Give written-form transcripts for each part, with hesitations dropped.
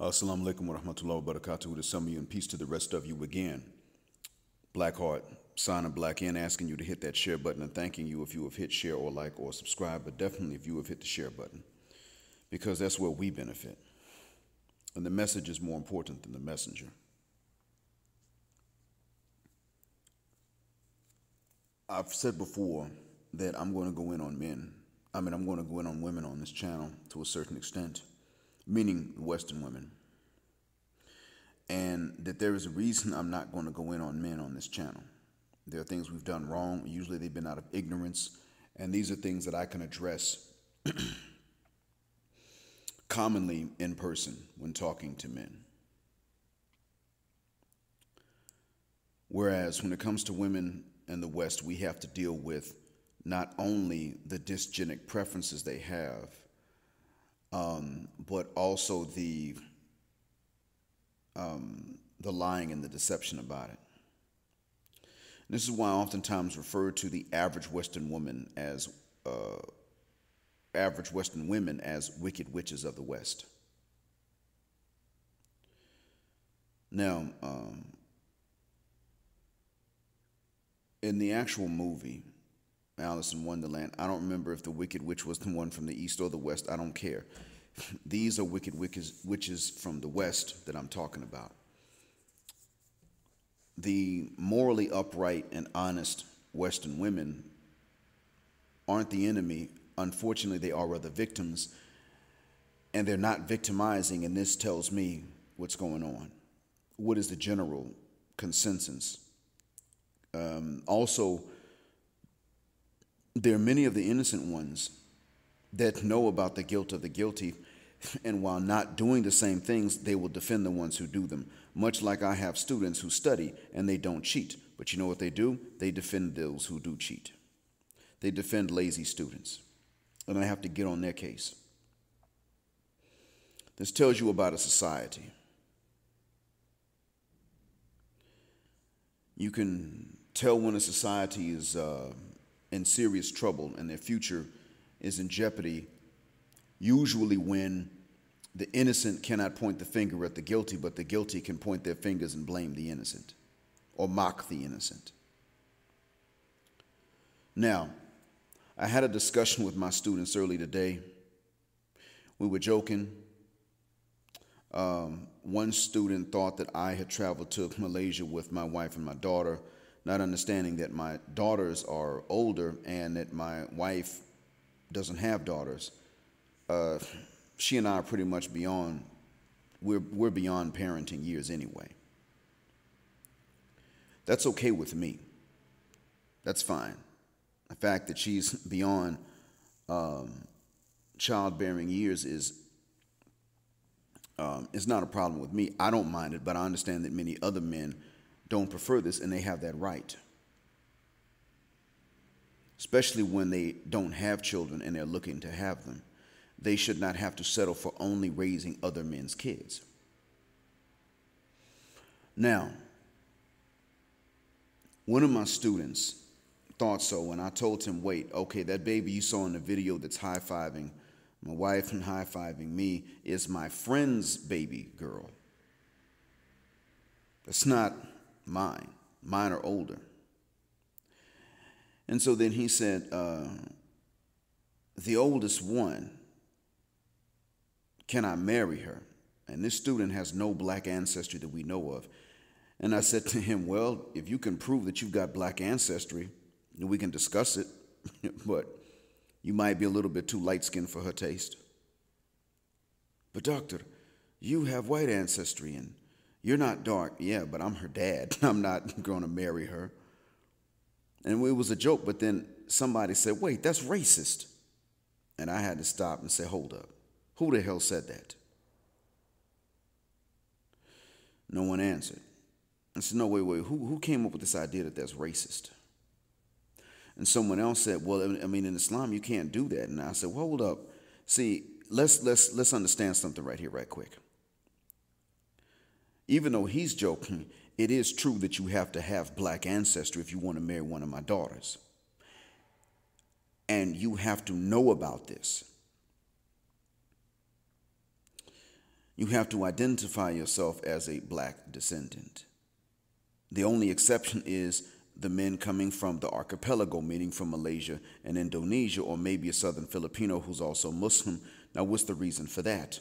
Assalamu alaikum wa rahmatullahi wa barakatuh to some of you, and peace to the rest of you again. Blackheart, sign of Black in, asking you to hit that share button and thanking you if you have hit share or like or subscribe, but definitely if you have hit the share button, because that's where we benefit. And the message is more important than the messenger. I've said before that I'm going to go in on men. I mean, I'm going to go in on women on this channel to a certain extent, meaning Western women. And that there is a reason I'm not going to go in on men on this channel. There are things we've done wrong. Usually they've been out of ignorance. And these are things that I can address commonly in person when talking to men. Whereas when it comes to women in the West, we have to deal with not only the dysgenic preferences they have, but also the lying and the deception about it. And this is why I oftentimes refer to the average Western woman as average Western women as wicked witches of the West. Now, in the actual movie Alice in Wonderland, I don't remember if the wicked witch was the one from the East or the West. I don't care. These are wicked witches from the West that I'm talking about. The morally upright and honest Western women aren't the enemy. Unfortunately, they are the victims, and they're not victimizing, and this tells me what's going on. What is the general consensus? Also, there are many of the innocent ones that know about the guilt of the guilty, and while not doing the same things, they will defend the ones who do them, much like I have students who study and they don't cheat. But you know what they do? They defend those who do cheat. They defend lazy students, and I have to get on their case. This tells you about a society. You can tell when a society is in serious trouble and their future is in jeopardy, usually when the innocent cannot point the finger at the guilty, but the guilty can point their fingers and blame the innocent or mock the innocent. Now, I had a discussion with my students early today. We were joking. One student thought that I had traveled to Malaysia with my wife and my daughter, not understanding that my daughters are older and that my wife doesn't have daughters. She and I are pretty much beyond, we're beyond parenting years anyway. That's okay with me. That's fine. The fact that she's beyond childbearing years is not a problem with me. I don't mind it, but I understand that many other men don't prefer this, and they have that right. Especially when they don't have children and they're looking to have them. They should not have to settle for only raising other men's kids. Now, one of my students thought so, and I told him, wait, okay, that baby you saw in the video that's high-fiving my wife and high-fiving me is my friend's baby girl. That's not mine. Mine are older. And so then he said, the oldest one, can I marry her? And this student has no Black ancestry that we know of. And I said to him, well, if you can prove that you've got Black ancestry, we can discuss it, but you might be a little bit too light-skinned for her taste. But doctor, you have white ancestry and you're not dark. Yeah, but I'm her dad. I'm not going to marry her. And it was a joke, but then somebody said, wait, that's racist. And I had to stop and say, hold up. Who the hell said that? No one answered. I said, no, wait, who came up with this idea that that's racist? And someone else said, well, I mean, in Islam, you can't do that. And I said, well, hold up. See, let's understand something right here, right quick. Even though he's joking, it is true that you have to have Black ancestry if you want to marry one of my daughters. And you have to know about this. you have to identify yourself as a black descendant. The only exception is the men coming from the archipelago, meaning from Malaysia and Indonesia, or maybe a southern Filipino who's also Muslim. Now, what's the reason for that?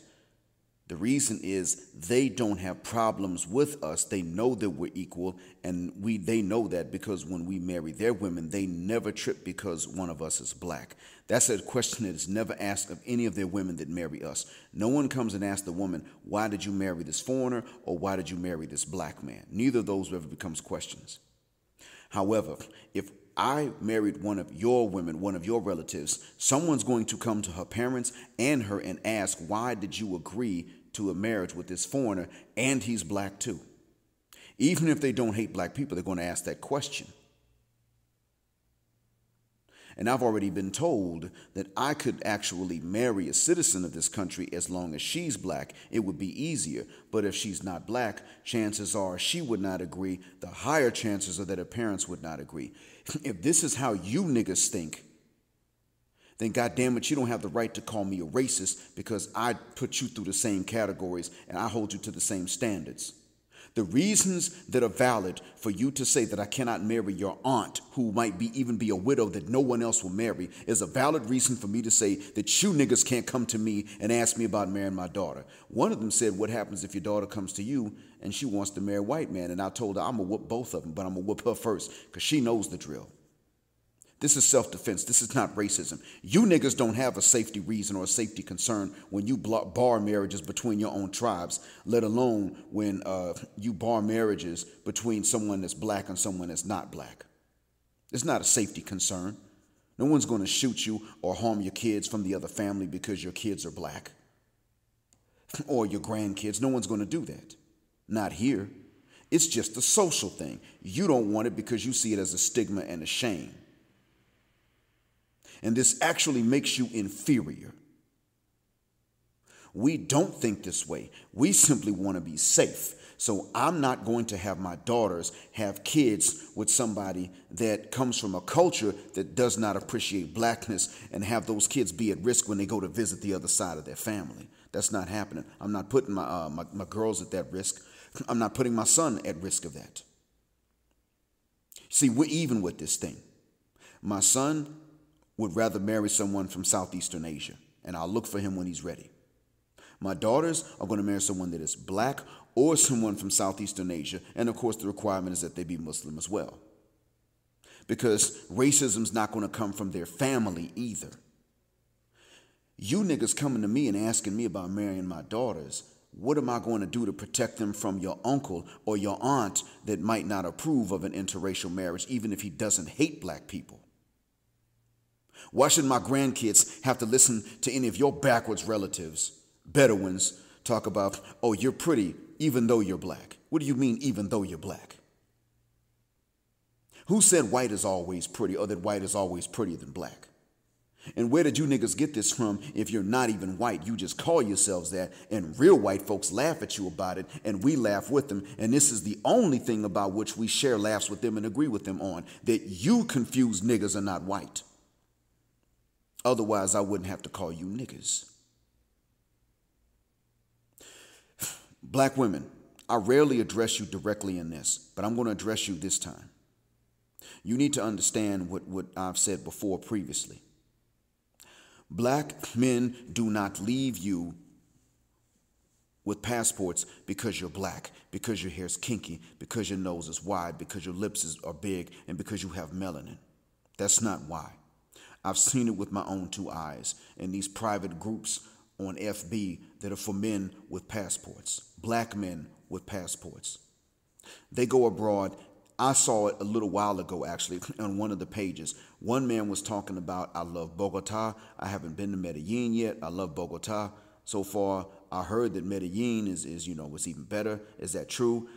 The reason is they don't have problems with us. They know that we're equal, and they know that because when we marry their women, they never trip because one of us is black. That's a question that is never asked of any of their women that marry us. No one comes and asks the woman, why did you marry this foreigner or why did you marry this black man? Neither of those ever becomes questions. However, if I married one of your women, one of your relatives, someone's going to come to her parents and her and ask, why did you agree to a marriage with this foreigner and he's black too? Even if they don't hate black people, they're going to ask that question. And I've already been told that I could actually marry a citizen of this country as long as she's black. It would be easier. But if she's not black, chances are she would not agree. The higher chances are that her parents would not agree. If this is how you niggas think, then goddammit, you don't have the right to call me a racist because I put you through the same categories and I hold you to the same standards. The reasons that are valid for you to say that I cannot marry your aunt, who might even be a widow that no one else will marry, is a valid reason for me to say that you niggas can't come to me and ask me about marrying my daughter. One of them said, what happens if your daughter comes to you and she wants to marry a white man? And I told her, I'm going to whoop both of them, but I'm going to whoop her first because she knows the drill. This is self-defense. This is not racism. You niggas don't have a safety reason or a safety concern when you bar marriages between your own tribes, let alone when you bar marriages between someone that's black and someone that's not black. It's not a safety concern. No one's going to shoot you or harm your kids from the other family because your kids are black or your grandkids. No one's going to do that. Not here. It's just a social thing. You don't want it because you see it as a stigma and a shame. And this actually makes you inferior. We don't think this way. We simply want to be safe. So I'm not going to have my daughters have kids with somebody that comes from a culture that does not appreciate blackness and have those kids be at risk when they go to visit the other side of their family. That's not happening. I'm not putting my girls at that risk. I'm not putting my son at risk of that. See, we're even with this thing. My son would rather marry someone from Southeastern Asia, and I'll look for him when he's ready. My daughters are going to marry someone that is black or someone from Southeastern Asia, and of course the requirement is that they be Muslim as well, because racism's not going to come from their family either. You niggas coming to me and asking me about marrying my daughters, what am I going to do to protect them from your uncle or your aunt that might not approve of an interracial marriage, even if he doesn't hate black people? Why should my grandkids have to listen to any of your backwards relatives, Bedouins, talk about, oh, you're pretty even though you're black? What do you mean even though you're black? Who said white is always pretty or that white is always prettier than black? And where did you niggas get this from if you're not even white? You just call yourselves that, and real white folks laugh at you about it, and we laugh with them. And this is the only thing about which we share laughs with them and agree with them on, that you confused niggas are not white. Otherwise, I wouldn't have to call you niggas. Black women, I rarely address you directly in this, but I'm going to address you this time. You need to understand what I've said before previously. Black men do not leave you with passports because you're black, because your hair's kinky, because your nose is wide, because your lips are big, and because you have melanin. That's not why. I've seen it with my own two eyes in these private groups on FB that are for men with passports, black men with passports. They go abroad. I saw it a little while ago, actually, on one of the pages. One man was talking about, I love Bogota. I haven't been to Medellin yet. I love Bogota. So far, I heard that Medellin is you know, what's even better. Is that true?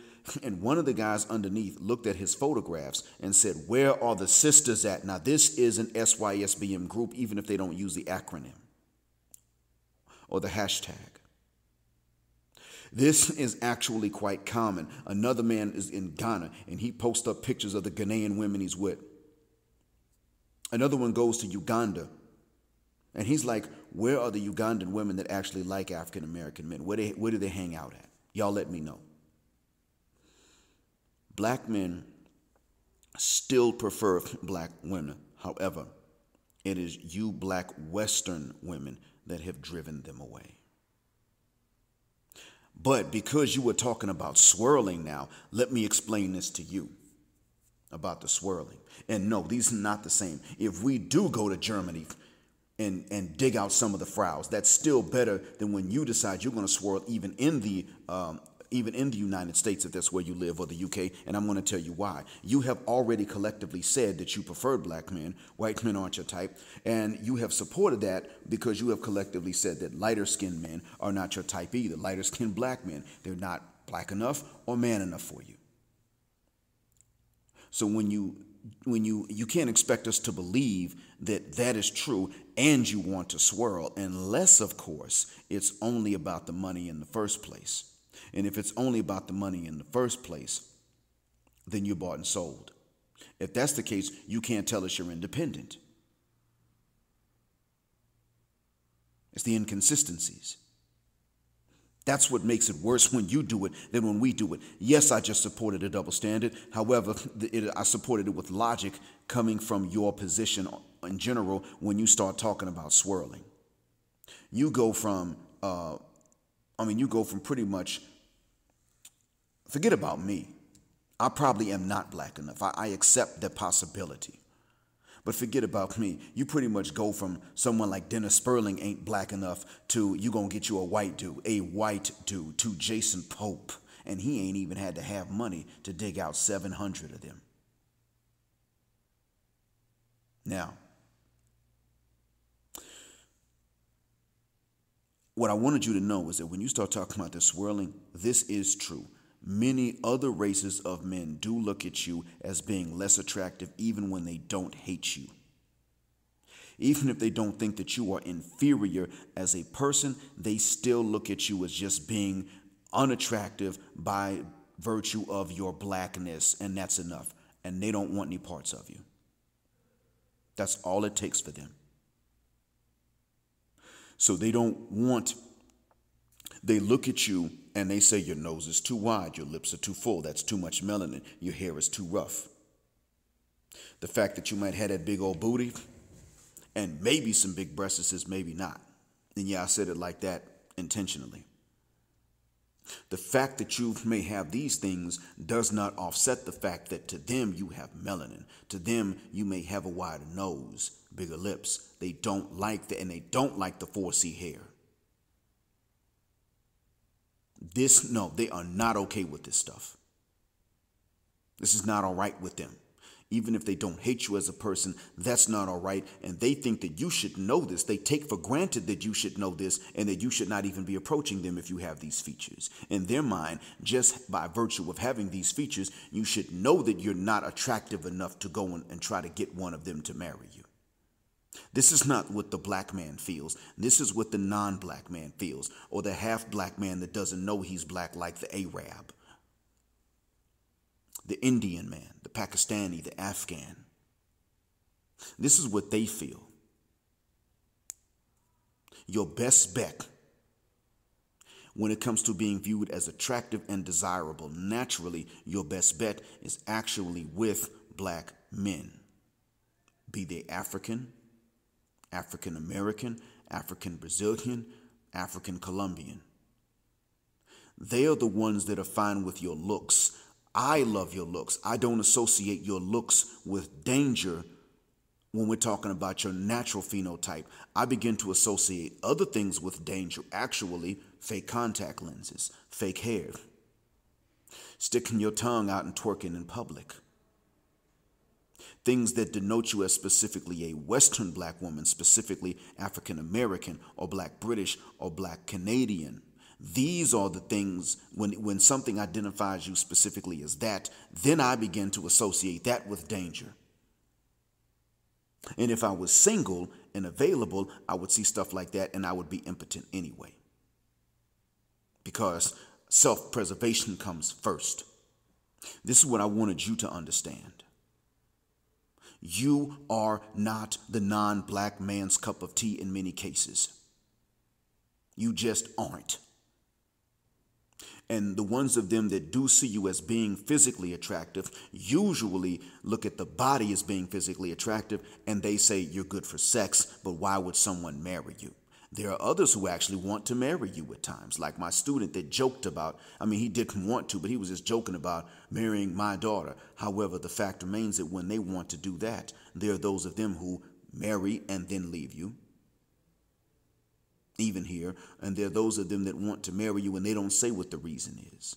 And one of the guys underneath looked at his photographs and said, where are the sisters at? Now, this is an SYSBM group, even if they don't use the acronym or the hashtag. This is actually quite common. Another man is in Ghana, and he posts up pictures of the Ghanaian women he's with. Another one goes to Uganda, And he's like, where are the Ugandan women that actually like African-American men? Where do they hang out at? Y'all let me know. Black men still prefer black women. However, it is you black Western women that have driven them away. But because you were talking about swirling now, let me explain this to you about the swirling. And no, these are not the same. If we do go to Germany and dig out some of the fraus, that's still better than when you decide you're going to swirl even in the United States, if that's where you live, or the UK, and I'm going to tell you why. You have already collectively said that you prefer black men, white men aren't your type, and you have supported that because you have collectively said that lighter-skinned men are not your type either. Lighter-skinned black men, they're not black enough or man enough for you. So when you can't expect us to believe that that is true and you want to swirl, unless, of course, it's only about the money in the first place. And if it's only about the money in the first place, then you're bought and sold. If that's the case, you can't tell us you're independent. It's the inconsistencies. That's what makes it worse when you do it than when we do it. Yes, I just supported a double standard. However, I supported it with logic coming from your position in general when you start talking about swirling. You go from... you go from pretty much, forget about me. I probably am not black enough. I accept the possibility. But forget about me. You pretty much go from someone like Dennis Spurling ain't black enough to you gonna get you a white dude, to Jason Pope. And he ain't even had to have money to dig out 700 of them. Now, what I wanted you to know is that when you start talking about this swirling, this is true. Many other races of men do look at you as being less attractive even when they don't hate you. Even if they don't think that you are inferior as a person, they still look at you as just being unattractive by virtue of your blackness, and that's enough. And they don't want any parts of you. That's all it takes for them. So they don't want, they look at you and they say your nose is too wide, your lips are too full, that's too much melanin, your hair is too rough. The fact that you might have that big old booty and maybe some big breasts is maybe not. And yeah, I said it like that intentionally. The fact that you may have these things does not offset the fact that to them you have melanin. To them you may have a wider nose, bigger lips. They don't like that, and they don't like the 4C hair. They are not okay with this stuff. This is not all right with them. Even if they don't hate you as a person, that's not all right. And they think that you should know this. They take for granted that you should know this and that you should not even be approaching them if you have these features. In their mind, just by virtue of having these features, you should know that you're not attractive enough to go and try to get one of them to marry you. This is not what the black man feels. This is what the non-black man feels, or the half-black man that doesn't know he's black, like the Arab, the Indian man, the Pakistani, the Afghan. This is what they feel. Your best bet when it comes to being viewed as attractive and desirable, naturally, your best bet is actually with black men. Be they African, African American, African Brazilian, African Colombian. They are the ones that are fine with your looks. I love your looks. I don't associate your looks with danger when we're talking about your natural phenotype. I begin to associate other things with danger, actually fake contact lenses, fake hair, sticking your tongue out and twerking in public. Things that denote you as specifically a Western black woman, specifically African American or black British or black Canadian. These are the things, when something identifies you specifically as that, then I begin to associate that with danger. And if I was single and available, I would see stuff like that and I would be impotent anyway. Because self-preservation comes first. This is what I wanted you to understand. You are not the non-black man's cup of tea in many cases. You just aren't. And the ones of them that do see you as being physically attractive usually look at the body as being physically attractive, and they say you're good for sex, but why would someone marry you? There are others who actually want to marry you at times, like my student that joked about, I mean, he didn't want to, but he was just joking about marrying my daughter. However, the fact remains that when they want to do that, there are those of them who marry and then leave you, even here, and there are those of them that want to marry you and they don't say what the reason is.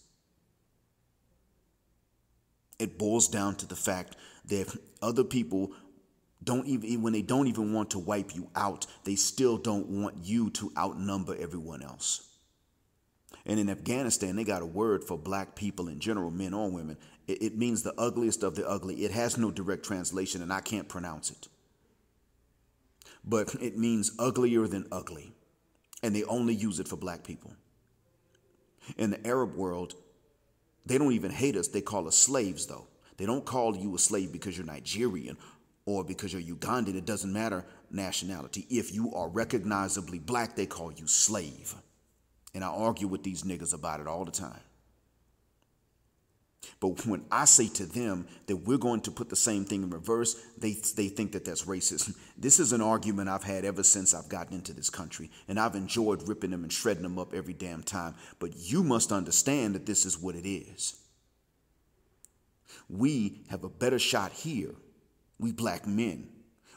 It boils down to the fact that other people when they don't even want to wipe you out, they still don't want you to outnumber everyone else. And in Afghanistan, they got a word for black people in general, men or women. It means the ugliest of the ugly. It has no direct translation, and I can't pronounce it. But it means uglier than ugly, and they only use it for black people. In the Arab world, they don't even hate us. They call us slaves, though. They don't call you a slave because you're Nigerian or because you're Ugandan. It doesn't matter nationality. If you are recognizably black, they call you slave. And I argue with these niggas about it all the time. But when I say to them that we're going to put the same thing in reverse, they think that that's racism. This is an argument I've had ever since I've gotten into this country, and I've enjoyed ripping them and shredding them up every damn time. But you must understand that this is what it is. We have a better shot here. We black men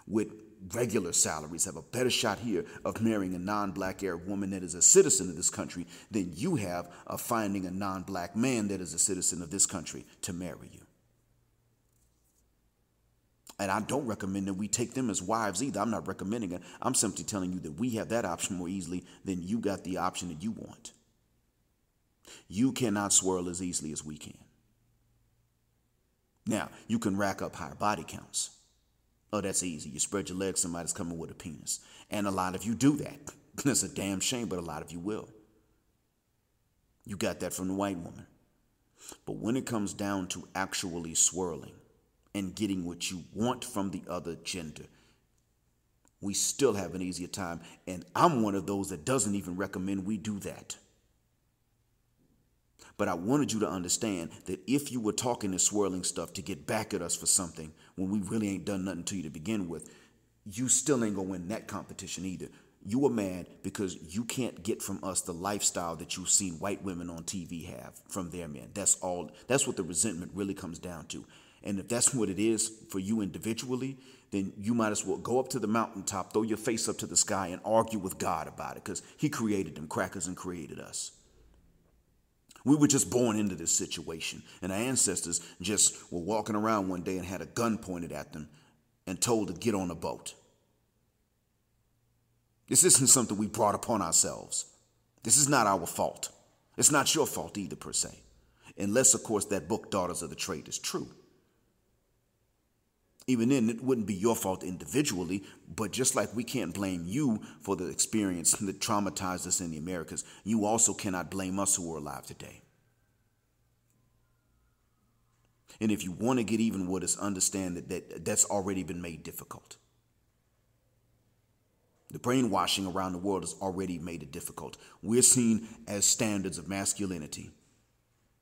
with regular salaries have a better shot here of marrying a non-black Arab woman that is a citizen of this country than you have of finding a non-black man that is a citizen of this country to marry you. And I don't recommend that we take them as wives either. I'm not recommending it. I'm simply telling you that we have that option more easily than you got the option that you want. You cannot swirl as easily as we can. Now, you can rack up higher body counts. Oh, that's easy. You spread your legs, somebody's coming with a penis. And a lot of you do that. That's a damn shame, but a lot of you will. You got that from the white woman. But when it comes down to actually swirling and getting what you want from the other gender, we still have an easier time. And I'm one of those that doesn't even recommend we do that. But I wanted you to understand that if you were talking this swirling stuff to get back at us for something when we really ain't done nothing to you to begin with, you still ain't gonna win that competition either. You are mad because you can't get from us the lifestyle that you've seen white women on TV have from their men. That's all. That's what the resentment really comes down to. And if that's what it is for you individually, then you might as well go up to the mountaintop, throw your face up to the sky, and argue with God about it, because he created them crackers and created us. We were just born into this situation, and our ancestors just were walking around one day and had a gun pointed at them and told to get on a boat. This isn't something we brought upon ourselves. This is not our fault. It's not your fault either, per se. Unless, of course, that book, Daughters of the Trade, is true. Even then, it wouldn't be your fault individually, but just like we can't blame you for the experience that traumatized us in the Americas, you also cannot blame us who are alive today. And if you want to get even with us, understand that that's already been made difficult. The brainwashing around the world has already made it difficult. We're seen as standards of masculinity.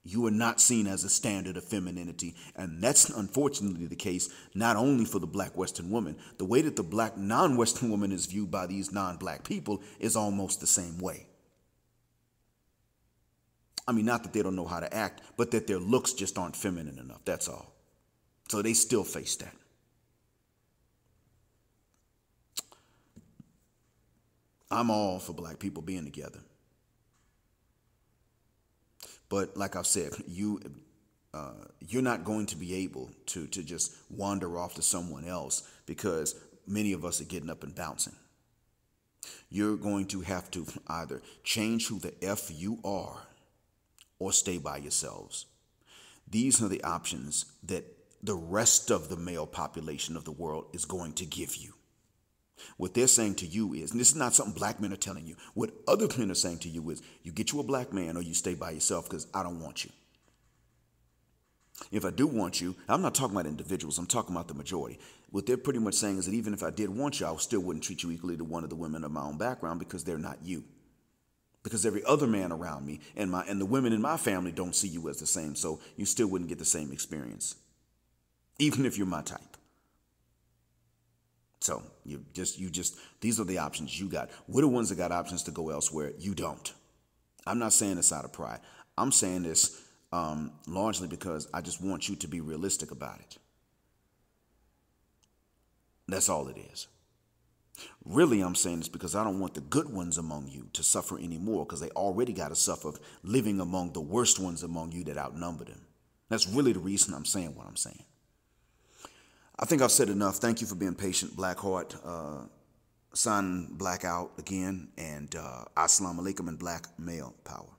You are not seen as a standard of femininity, and that's unfortunately the case not only for the black Western woman. The way that the black non-Western woman is viewed by these non-black people is almost the same way. I mean, not that they don't know how to act, but that their looks just aren't feminine enough, that's all. So they still face that. I'm all for black people being together. But like I've said, you're not going to be able to just wander off to someone else, because many of us are getting up and bouncing. You're going to have to either change who the F you are or stay by yourselves. These are the options that the rest of the male population of the world is going to give you. What they're saying to you is, and this is not something black men are telling you, what other men are saying to you is, you get you a black man or you stay by yourself, because I don't want you. If I do want you, I'm not talking about individuals, I'm talking about the majority. What they're pretty much saying is that even if I did want you, I still wouldn't treat you equally to one of the women of my own background because they're not you. Because every other man around me and the women in my family don't see you as the same, so you still wouldn't get the same experience, even if you're my type. So these are the options you got. We're the ones that got options to go elsewhere. You don't. I'm not saying this out of pride. I'm saying this largely because I just want you to be realistic about it. That's all it is. Really, I'm saying this because I don't want the good ones among you to suffer anymore, because they already got to suffer living among the worst ones among you that outnumber them. That's really the reason I'm saying what I'm saying. I think I've said enough. Thank you for being patient, Blackheart. Sun blackout again, and Assalamu alaikum and black male power.